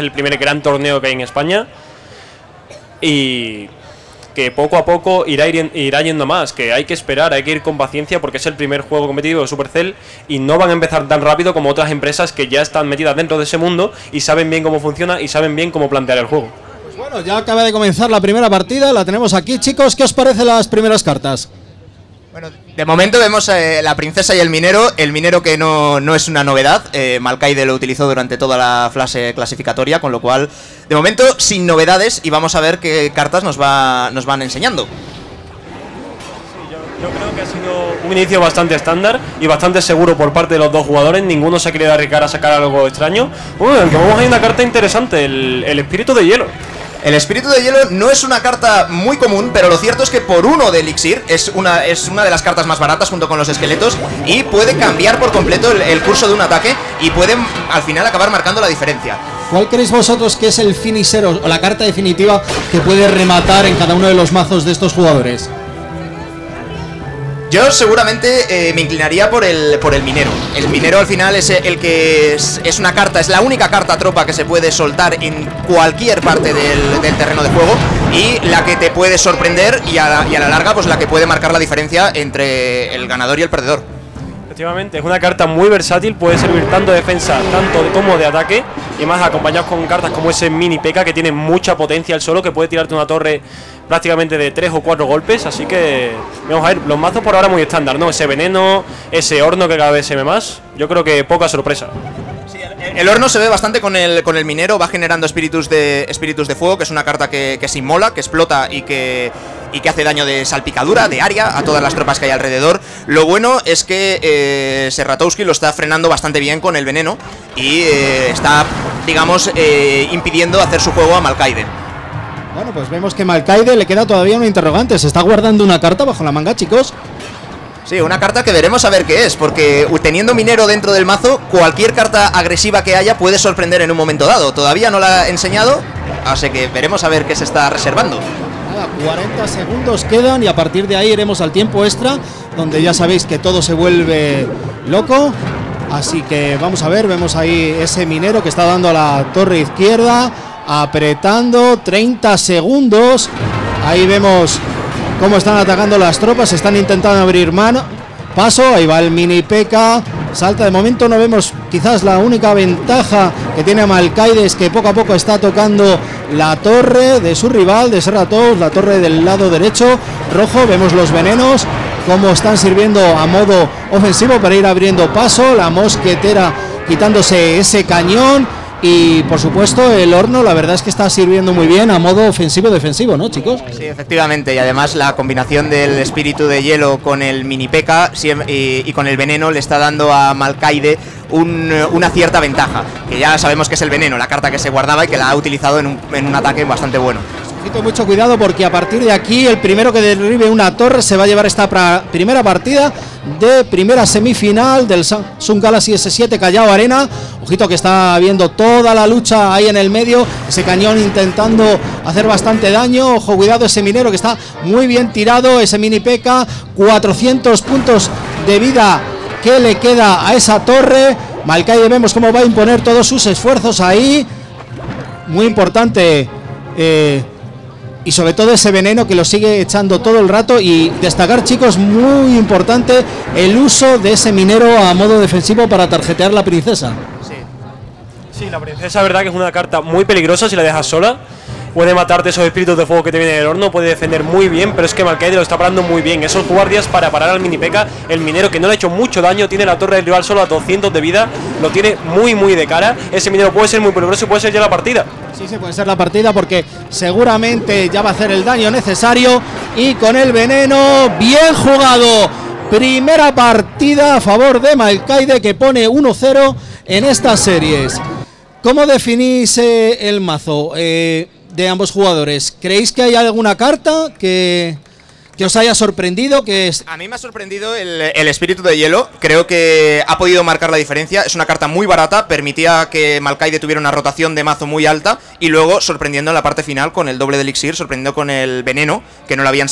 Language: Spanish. es el primer gran torneo que hay en España y que poco a poco irá yendo más, que hay que esperar, hay que ir con paciencia porque es el primer juego competitivo de Supercell y no van a empezar tan rápido como otras empresas que ya están metidas dentro de ese mundo y saben bien cómo funciona y saben bien cómo plantear el juego. Pues bueno, ya acaba de comenzar la primera partida, la tenemos aquí, chicos. ¿Qué os parecen las primeras cartas? Bueno, de momento vemos la princesa y el minero que no es una novedad, Malcaide lo utilizó durante toda la fase clasificatoria, con lo cual, de momento, sin novedades, y vamos a ver qué cartas nos van enseñando. Sí, yo creo que ha sido un inicio bastante estándar y bastante seguro por parte de los dos jugadores, ninguno se ha querido arriesgar a sacar algo extraño. Vamos a una carta interesante, el espíritu de hielo. El espíritu de hielo no es una carta muy común, pero lo cierto es que por uno de elixir es una de las cartas más baratas junto con los esqueletos y puede cambiar por completo el curso de un ataque y pueden al final acabar marcando la diferencia. ¿Cuál creéis vosotros que es el finisero o la carta definitiva que puede rematar en cada uno de los mazos de estos jugadores? Yo seguramente me inclinaría por el minero. El minero al final es el que es una carta, es la única carta tropa que se puede soltar en cualquier parte del terreno de juego y la que te puede sorprender y a la larga pues la que puede marcar la diferencia entre el ganador y el perdedor. Efectivamente, es una carta muy versátil, puede servir tanto de defensa, tanto como de ataque y más acompañados con cartas como ese mini P.E.K.K.A. que tiene mucha potencia al solo, que puede tirarte una torre prácticamente de 3 o 4 golpes, así que vamos a ver, los mazos por ahora muy estándar, ¿no? Ese veneno, ese horno que cada vez se ve más, yo creo que poca sorpresa. Sí, el horno se ve bastante con el minero, va generando espíritus de fuego, que es una carta que se inmola, que explota y que hace daño de salpicadura, de área, a todas las tropas que hay alrededor. Lo bueno es que Serratowski lo está frenando bastante bien con el veneno y está, digamos, impidiendo hacer su juego a Malcaide. Bueno, pues vemos que Malcaide le queda todavía un interrogante, se está guardando una carta bajo la manga, chicos. Sí, una carta que veremos a ver qué es, porque teniendo minero dentro del mazo, cualquier carta agresiva que haya puede sorprender en un momento dado. Todavía no la ha enseñado, así que veremos a ver qué se está reservando. 40 segundos quedan y a partir de ahí iremos al tiempo extra, donde ya sabéis que todo se vuelve loco. Así que vamos a ver, vemos ahí ese minero que está dando a la torre izquierda, apretando, 30 segundos. Ahí vemos cómo están atacando las tropas, están intentando abrir mano, paso, ahí va el mini P.E.K.K.A. Salta, de momento no vemos, quizás la única ventaja que tiene Malcaide es que poco a poco está tocando la torre de su rival, de Serratowski, la torre del lado derecho, rojo. Vemos los venenos, cómo están sirviendo a modo ofensivo para ir abriendo paso, la mosquetera quitándose ese cañón y por supuesto el horno, la verdad es que está sirviendo muy bien a modo ofensivo-defensivo, ¿no, chicos? Sí, efectivamente, y además la combinación del espíritu de hielo con el mini P.E.K.K.A. y con el veneno le está dando a Malcaide una cierta ventaja, que ya sabemos que es el veneno, la carta que se guardaba y que la ha utilizado en un ataque bastante bueno. Mucho cuidado porque a partir de aquí el primero que derribe una torre se va a llevar esta primera partida de primera semifinal del Samsung Galaxy S7 Callao Arena. Ojito que está viendo toda la lucha ahí en el medio, ese cañón intentando hacer bastante daño. Ojo, cuidado ese minero que está muy bien tirado, ese mini P.E.K.K.A. 400 puntos de vida que le queda a esa torre. Malcaide vemos cómo va a imponer todos sus esfuerzos ahí, muy importante y sobre todo ese veneno que lo sigue echando todo el rato. Y destacar, chicos, muy importante el uso de ese minero a modo defensivo para tarjetear la princesa. Sí, la princesa, verdad que es una carta muy peligrosa si la dejas sola. Puede matarte esos espíritus de fuego que te vienen del horno, puede defender muy bien, pero es que Malcaide lo está parando muy bien. Esos guardias para parar al mini P.E.K.K.A., el minero que no le ha hecho mucho daño, tiene la torre del rival solo a 200 de vida, lo tiene muy muy de cara. Ese minero puede ser muy peligroso y puede ser ya la partida. Sí, puede ser la partida porque seguramente ya va a hacer el daño necesario y con el veneno, bien jugado. Primera partida a favor de Malcaide que pone 1-0 en estas series. ¿Cómo definís el mazo de ambos jugadores? ¿Creéis que hay alguna carta que os haya sorprendido? A mí me ha sorprendido el espíritu de hielo, creo que ha podido marcar la diferencia, es una carta muy barata, permitía que Malcaide tuviera una rotación de mazo muy alta y luego sorprendiendo en la parte final con el doble de elixir, sorprendiendo con el veneno, que no lo habían